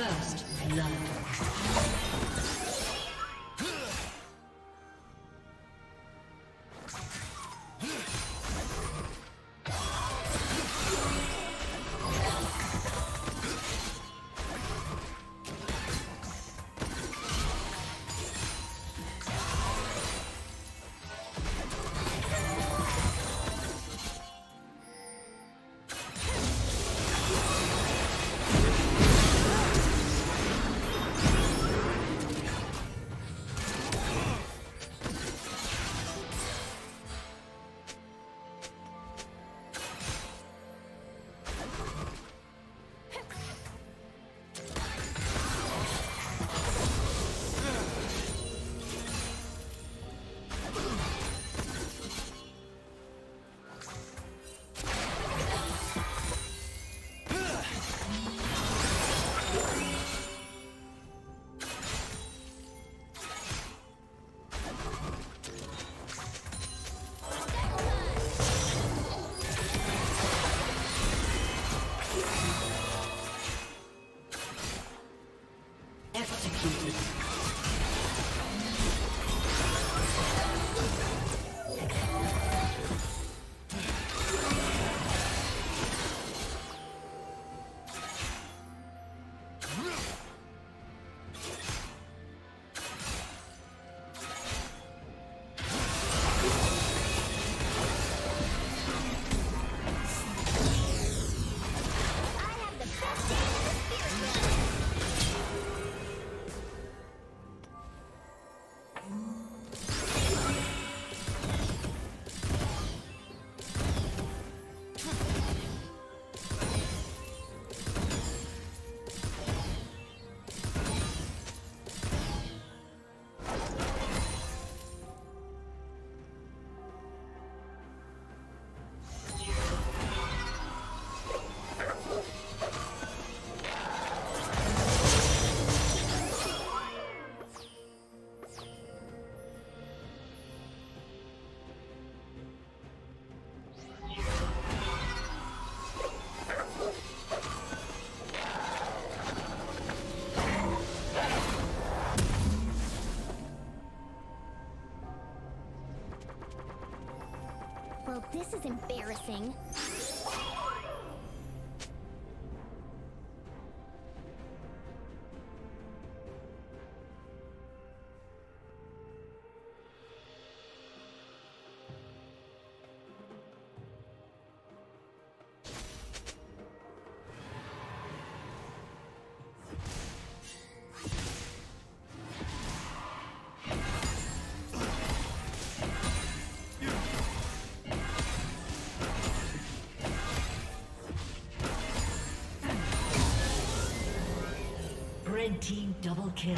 First love. Well, this is embarrassing. Red team double kill.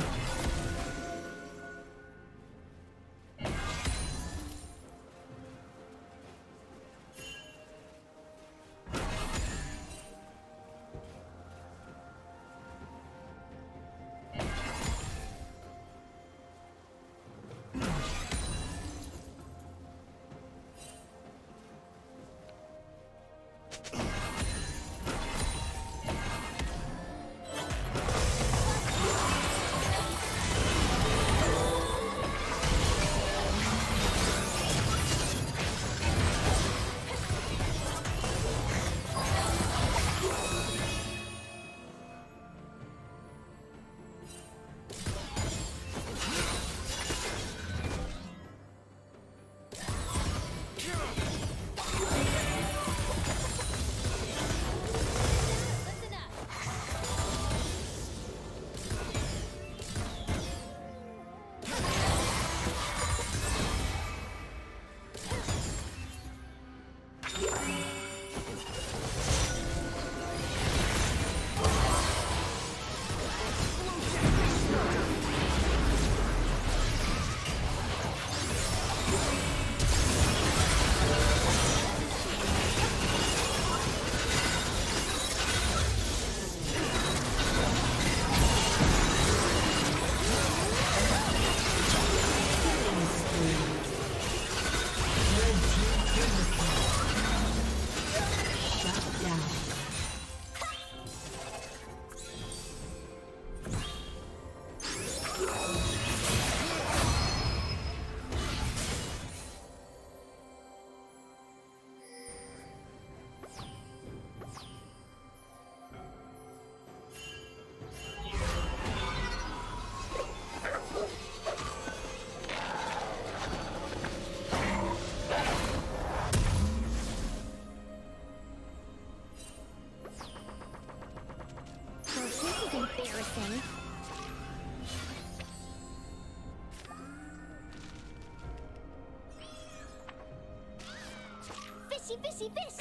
this!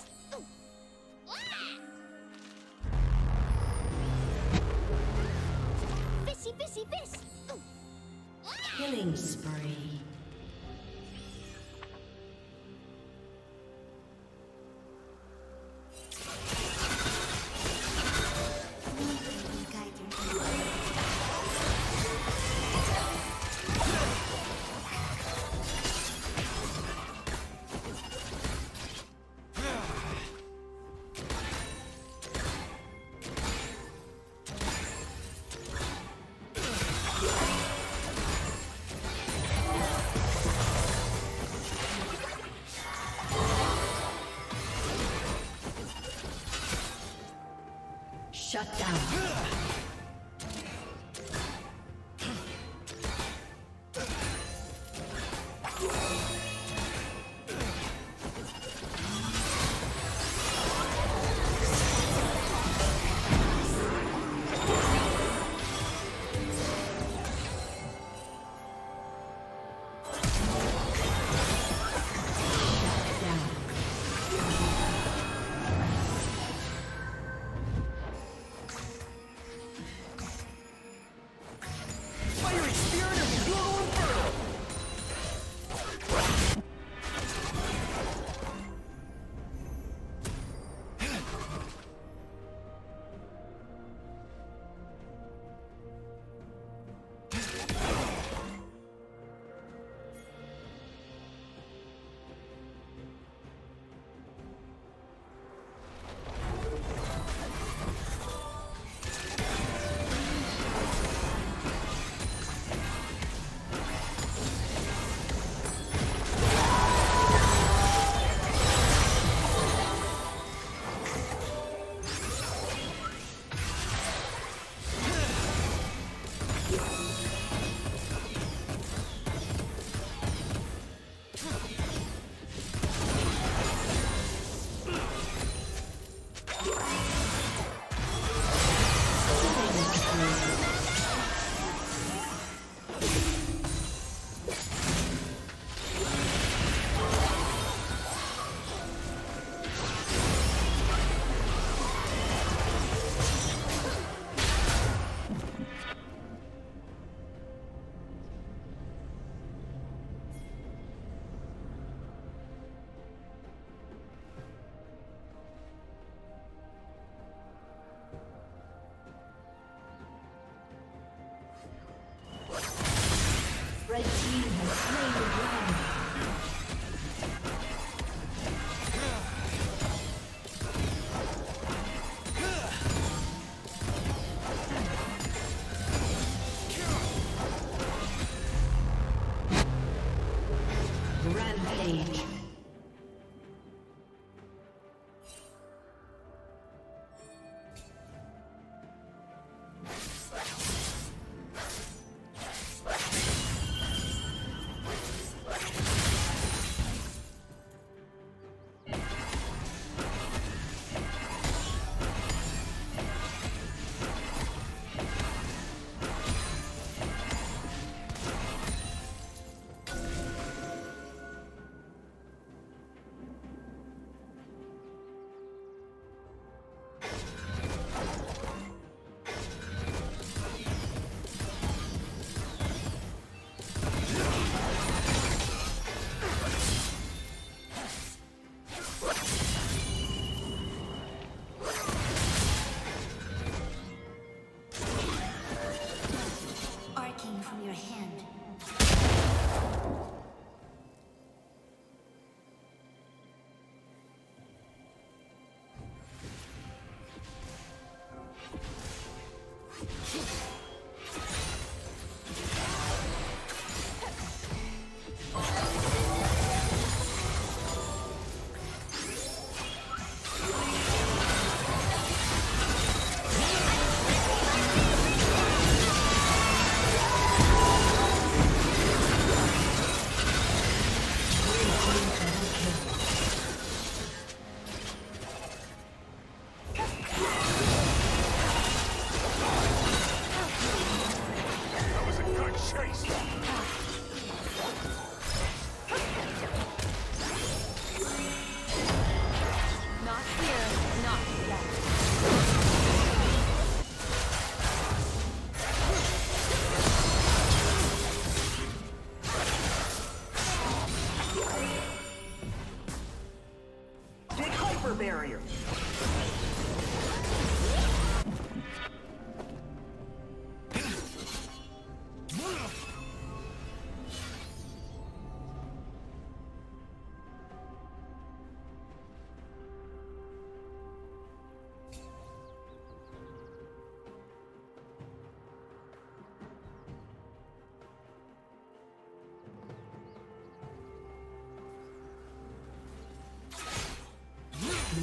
Fissy, fissy, fiss! Killing spree. Shut down.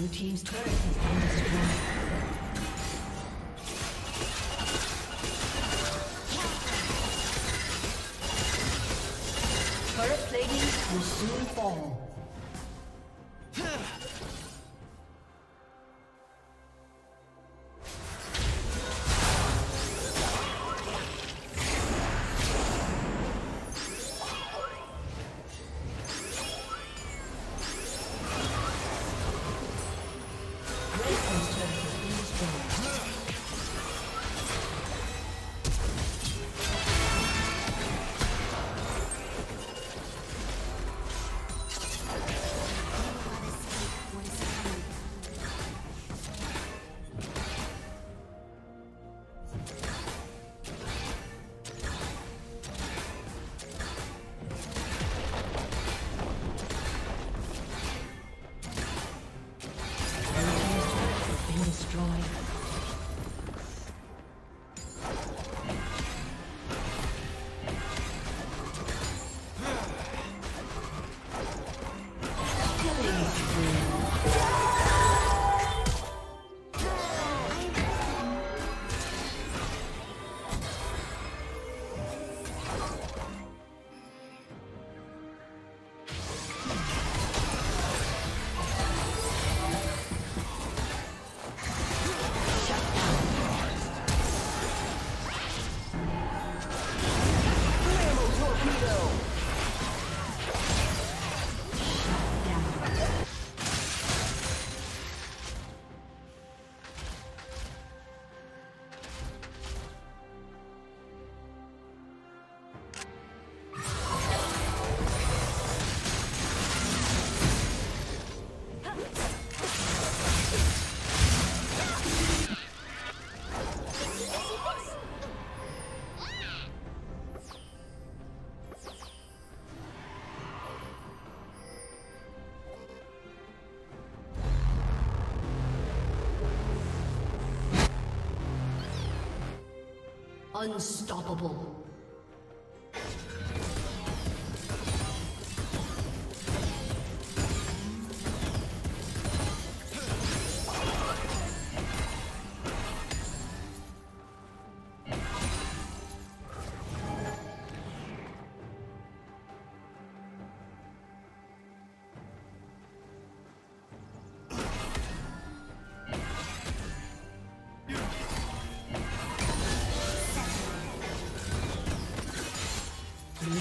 Blue team's turret has been destroyed. Turret plating will soon fall. Unstoppable. Blue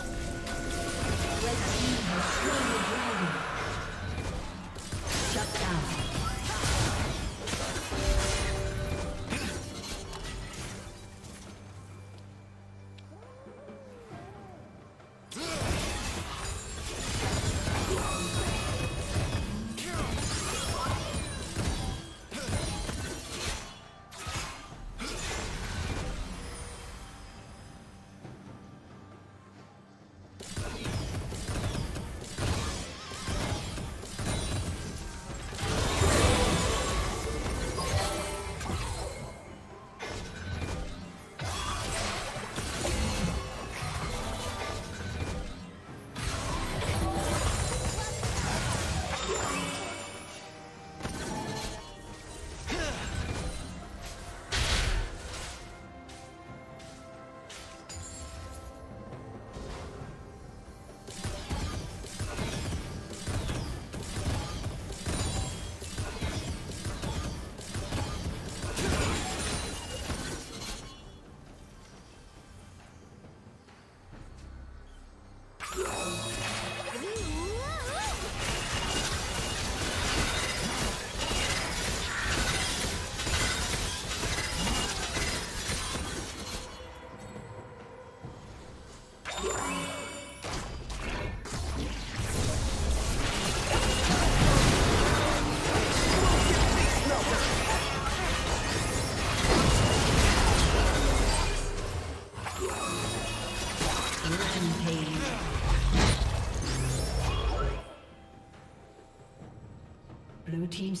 Red team has slain the dragon. Shut down. Blue team's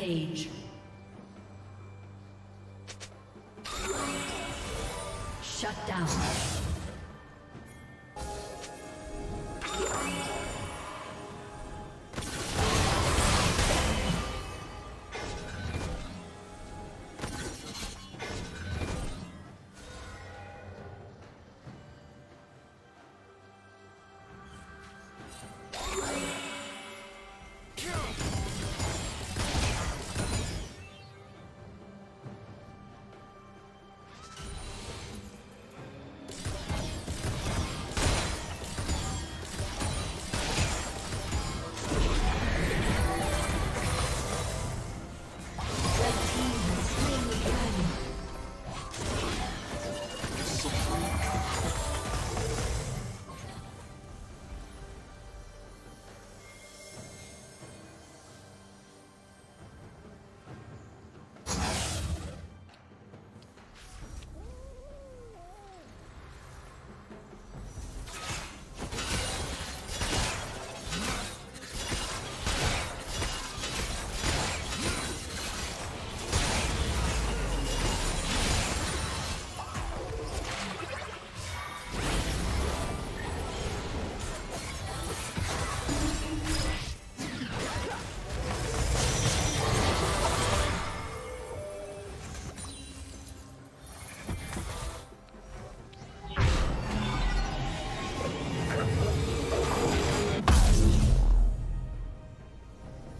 Page. Shut down.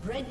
Red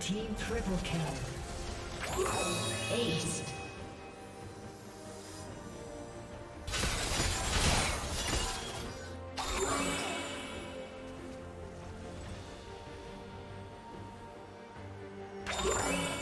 Team triple kill. Ace.